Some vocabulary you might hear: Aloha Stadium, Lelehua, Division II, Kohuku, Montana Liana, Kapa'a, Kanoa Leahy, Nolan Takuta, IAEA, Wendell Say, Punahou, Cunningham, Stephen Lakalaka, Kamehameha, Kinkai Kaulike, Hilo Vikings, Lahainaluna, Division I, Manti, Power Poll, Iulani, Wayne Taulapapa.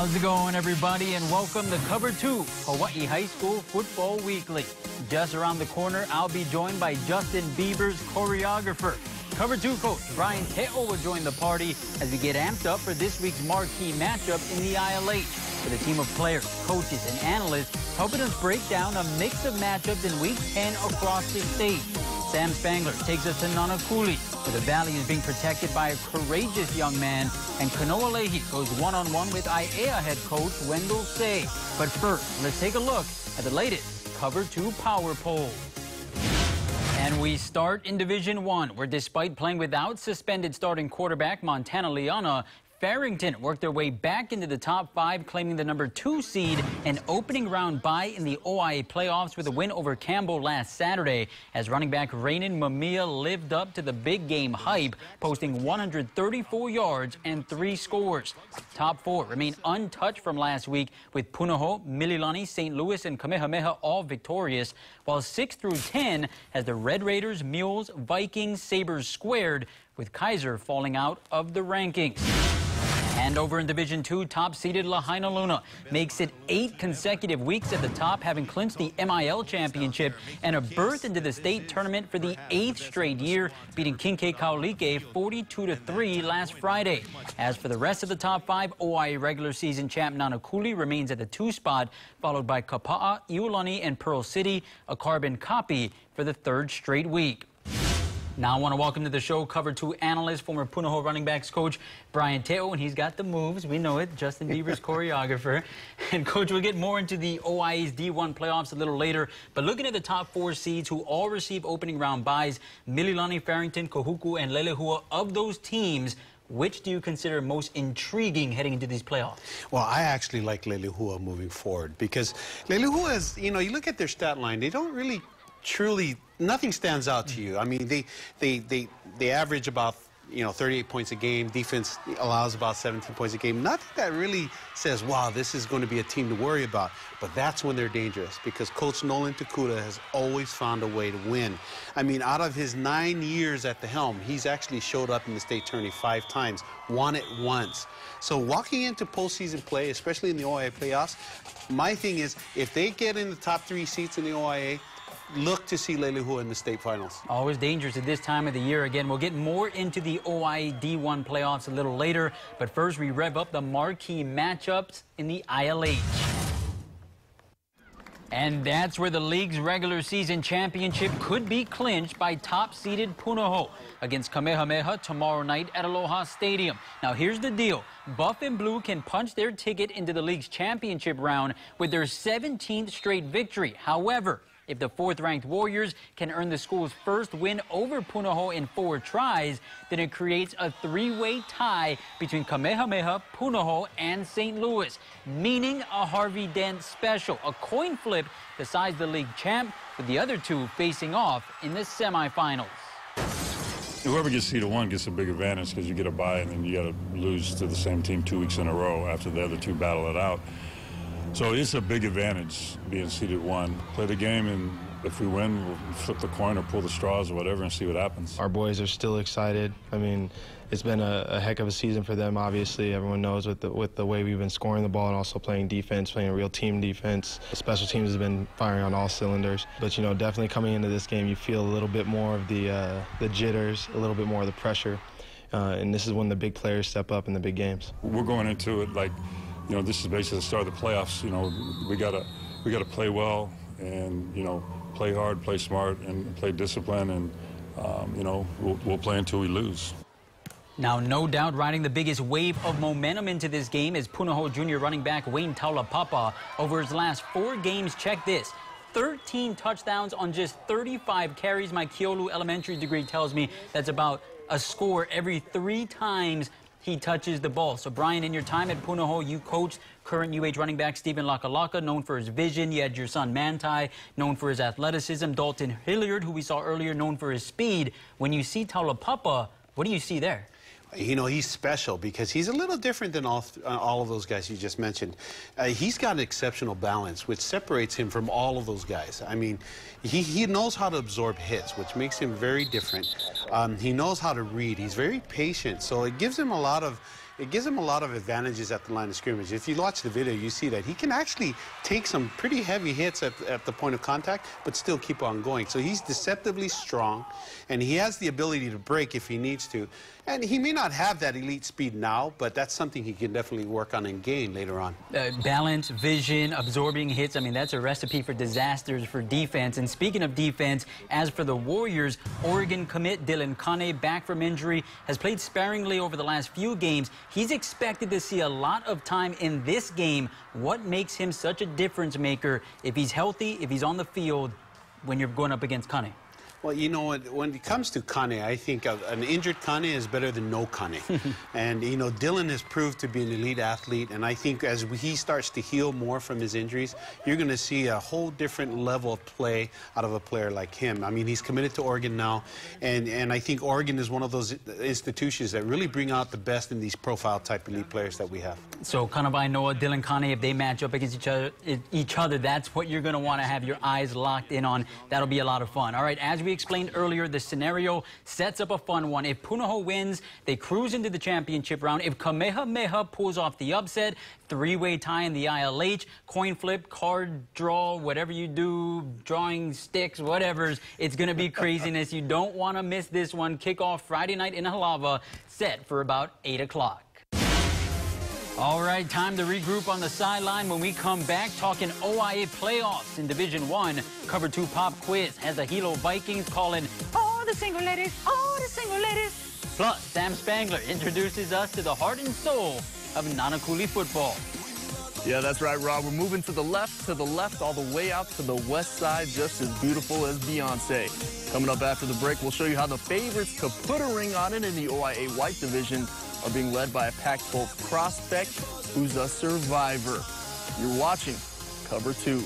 How's it going, everybody, and welcome to Cover 2 Hawaii High School Football Weekly. Just around the corner, I'll be joined by Justin Bieber's choreographer. Cover 2 coach Brian Te'o will join the party as we get amped up for this week's marquee matchup in the ILH with a team of players, coaches, and analysts helping us break down a mix of matchups in Week 10 across the state. Sam Spangler takes us to Nanakuli, where the valley is being protected by a courageous young man, and Kanoa Leahy goes one-on-one with IAEA head coach Wendell Say. But first, let's take a look at the latest Cover 2 Power Poll. And we start in Division I, where despite playing without suspended starting quarterback Montana Liana, Farrington worked their way back into the top five, claiming the number 2 seed and opening round bye in the OIA playoffs with a win over Campbell last Saturday, as running back Rainen Mamiya lived up to the big game hype, posting 134 yards and 3 scores. Top 4 remain untouched from last week, with Punahou, Mililani, St. Louis, and Kamehameha all victorious, while 6 through 10 has the Red Raiders, Mules, Vikings, Sabres squared, with Kaiser falling out of the rankings. And over in Division II, top-seeded Lahainaluna makes it 8 consecutive weeks at the top, having clinched the MIL championship and a berth into the state tournament for the 8th straight year, beating Kinkai Kaulike 42-3 last Friday. As for the rest of the top 5, OIA regular season champ Nanakuli remains at the 2 spot, followed by Kapa'a, Iulani, and Pearl City, a carbon copy for the 3rd straight week. Now I want to welcome to the show Cover 2 analyst, former Punahou running backs coach Brian Te'o, and he's got the moves. We know it. Justin Bieber's choreographer. And coach, we'll get more into the OIA's D1 playoffs a little later. But looking at the top 4 seeds who all receive opening round byes, Mililani, Farrington, Kohuku, and Lelehua, of those teams, which do you consider most intriguing heading into these playoffs? Well, I actually like Lelehua moving forward, because Lelehua is, you know, you look at their stat line, they don't really truly, nothing stands out to you. I mean, they average about, you know, 38 points a game. Defense allows about 17 points a game. Nothing that really says, wow, this is going to be a team to worry about. But that's when they're dangerous, because Coach Nolan Takuta has always found a way to win. I mean, out of his 9 years at the helm, he's actually showed up in the state tourney 5 times, won it once. So walking into postseason play, especially in the OIA playoffs, my thing is, if they get in the top 3 seats in the OIA, look to see Lelehua in the state finals. Always dangerous at this time of the year. Again, we'll get more into the OIA D1 playoffs a little later, but first we rev up the marquee matchups in the ILH. And that's where the league's regular season championship could be clinched by top-seeded Punahou against Kamehameha tomorrow night at Aloha Stadium. Now, here's the deal. Buff and Blue can punch their ticket into the league's championship round with their 17th straight victory. However, if the 4th-ranked Warriors can earn the school's first win over Punahou in 4 tries, then it creates a 3-way tie between Kamehameha, Punahou, and St. Louis, meaning a Harvey Dent special, a coin flip decides the league champ, with the other 2 facing off in the semifinals. Whoever gets seeded 1 gets a big advantage, because you get a bye and then you got to lose to the same team 2 weeks in a row after the other 2 battle it out. So it's a big advantage being seeded 1. Play the game, and if we win, we'll flip the coin or pull the straws or whatever and see what happens. Our boys are still excited. I mean, it's been a heck of a season for them, obviously. Everyone knows with the way we've been scoring the ball and also playing defense, playing real team defense. The special teams has been firing on all cylinders. But, you know, definitely coming into this game, you feel a little bit more of the jitters, a little bit more of the pressure. And this is when the big players step up in the big games. We're going into it like, you know, this is basically the start of the playoffs. You know, we gotta play well, and, you know, play hard, play smart, and play discipline, and you know, we'll play until we lose. Now, no doubt riding the biggest wave of momentum into this game is Punahou junior running back Wayne Taulapapa. Over his last 4 games, check this: 13 touchdowns on just 35 carries. My Keolu elementary degree tells me that's about a score every 3 times he touches the ball. So, Brian, in your time at Punahou, you coached current UH running back Stephen Lakalaka, known for his vision. You had your son Manti, known for his athleticism. Dalton Hilliard, who we saw earlier, known for his speed. When you see Taulapapa, what do you see there? You know, he's special because he's a little different than all of those guys you just mentioned. He's got an exceptional balance, which separates him from all of those guys. I mean, he knows how to absorb hits, which makes him very different. He knows how to read. He's very patient, so it gives him a lot of, it gives him a lot of advantages at the line of scrimmage. If you watch the video, you see that he can actually take some pretty heavy hits at the point of contact, but still keep on going. So he's deceptively strong, and he has the ability to break if he needs to. And he may not have that elite speed now, but that's something he can definitely work on and gain later on. Balance, vision, absorbing hits, I mean, that's a recipe for disasters for defense. And speaking of defense, as for the Warriors, Oregon commit Dylan Coney, back from injury, has played sparingly over the last few games. He's expected to see a lot of time in this game. What makes him such a difference maker if he's healthy, if he's on the field, when you're going up against Coney? Well, you know, when it comes to Kane, I think an injured Kane is better than no Kane. And, you know, Dylan has proved to be an elite athlete, and I think as he starts to heal more from his injuries, you're going to see a whole different level of play out of a player like him. I mean, he's committed to Oregon now, and I think Oregon is one of those institutions that really bring out the best in these profile-type elite players that we have. So, Kanabai Noah, Dylan Kane, if they match up against each other, that's what you're going to want to have your eyes locked in on. That'll be a lot of fun. All right, as we explained earlier, the scenario sets up a fun one. If Punahou wins, they cruise into the championship round. If Kamehameha pulls off the upset, three-way tie in the ILH, coin flip, card draw, whatever you do, drawing sticks, whatever, it's going to be craziness. You don't want to miss this one. Kickoff Friday night in Halava, set for about 8 o'clock. All right, time to regroup on the sideline. When we come back, talking OIA playoffs in Division I. Cover 2 Pop Quiz has the Hilo Vikings calling all the single ladies, all the single ladies. Plus, Sam Spangler introduces us to the heart and soul of Nanakuli football. Yeah, that's right, Rob. We're moving to the left, all the way out to the west side, just as beautiful as Beyonce. Coming up after the break, we'll show you how the favorites to put a ring on it in the OIA White Division are being led by a Pac-12 prospect who's a survivor. You're watching Cover 2.